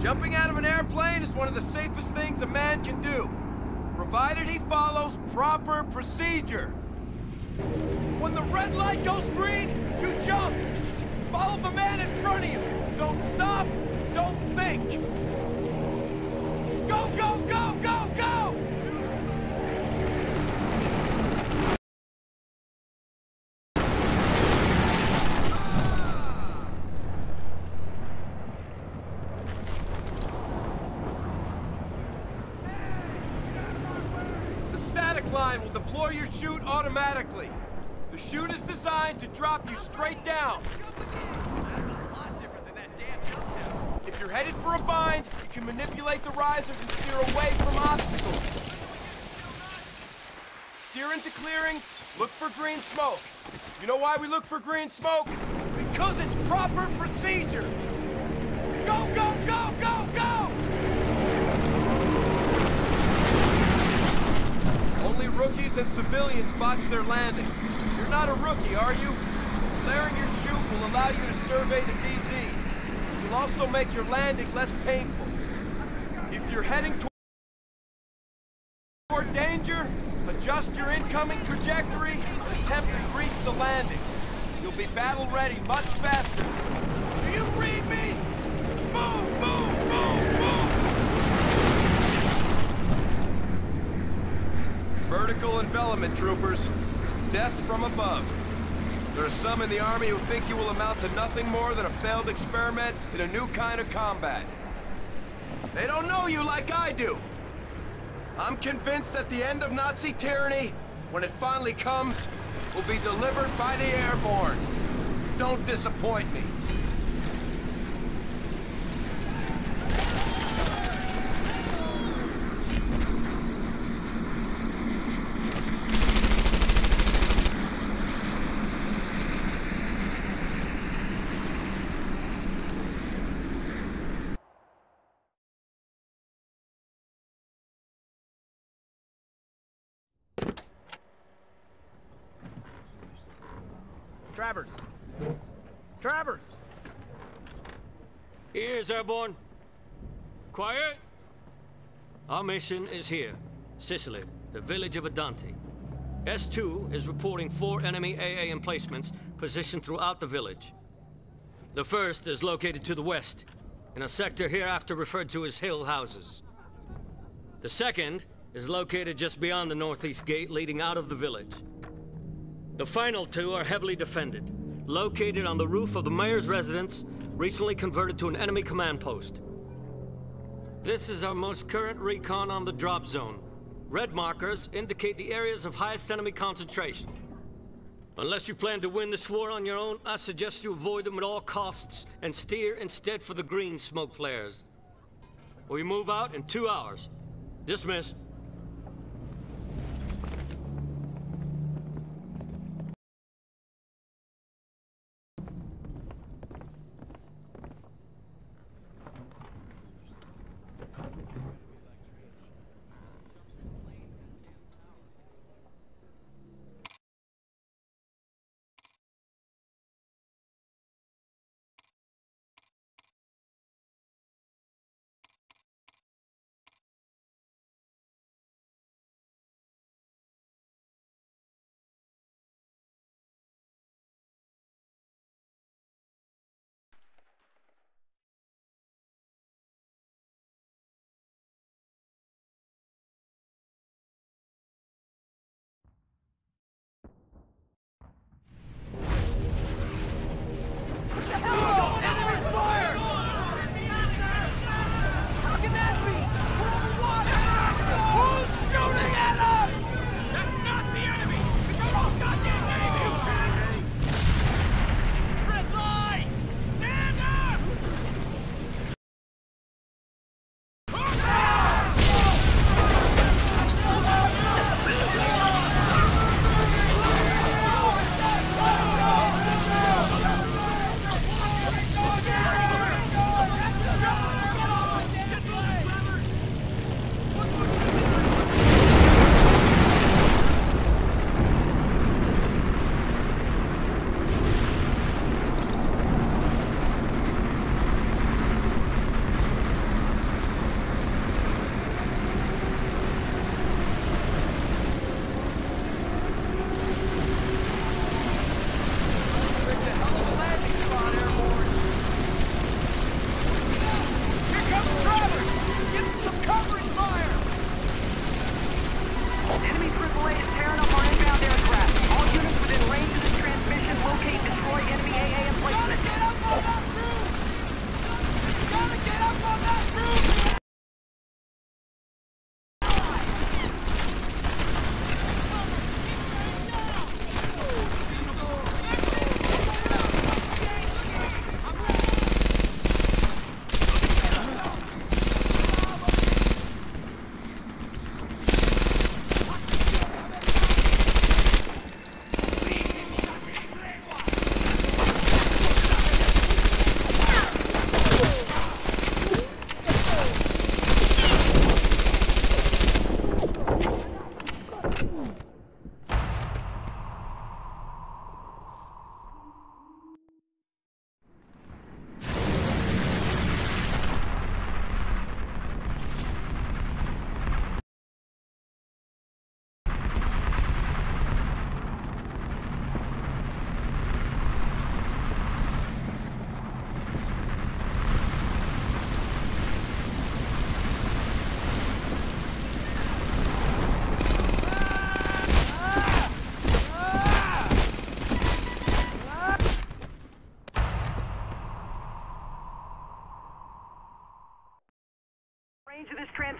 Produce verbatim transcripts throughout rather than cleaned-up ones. Jumping out of an airplane is one of the safest things a man can do, provided he follows proper procedure. When the red light goes green, you jump. Follow the man in front of you. Don't stop, don't think. Go, go, go, go, go! Will deploy your chute automatically. The chute is designed to drop you straight down. If you're headed for a bind, you can manipulate the risers and steer away from obstacles. Steer into clearings, look for green smoke. You know why we look for green smoke? Because it's proper procedure. Go, go, go, go, go! Only rookies and civilians botch their landings. You're not a rookie, are you? Flaring your chute will allow you to survey the D Z. It will also make your landing less painful. If you're heading toward danger, adjust your incoming trajectory and attempt to grease the landing. You'll be battle ready much faster. Do you read me? Move, move, move, move! Vertical envelopment troopers. Death from above. There are some in the Army who think you will amount to nothing more than a failed experiment in a new kind of combat. They don't know you like I do. I'm convinced that the end of Nazi tyranny, when it finally comes, will be delivered by the airborne. Don't disappoint me. Travers! Travers! Ears, Airborne. Quiet! Our mission is here, Sicily, the village of Adante. S two is reporting four enemy A A emplacements positioned throughout the village. The first is located to the west, in a sector hereafter referred to as Hill Houses. The second is located just beyond the northeast gate leading out of the village. The final two are heavily defended, located on the roof of the mayor's residence, recently converted to an enemy command post. This is our most current recon on the drop zone. Red markers indicate the areas of highest enemy concentration. Unless you plan to win this war on your own, I suggest you avoid them at all costs and steer instead for the green smoke flares. We move out in two hours. Dismiss.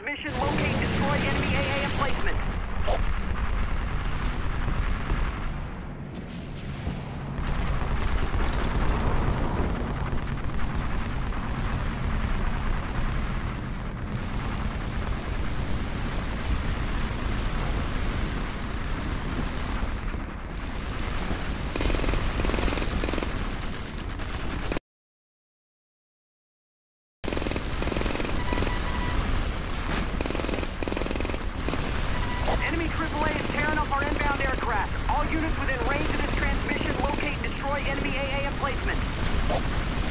Mission: locate, destroy enemy A A emplacement. Units within range of this transmission, locate and destroy enemy A A emplacement.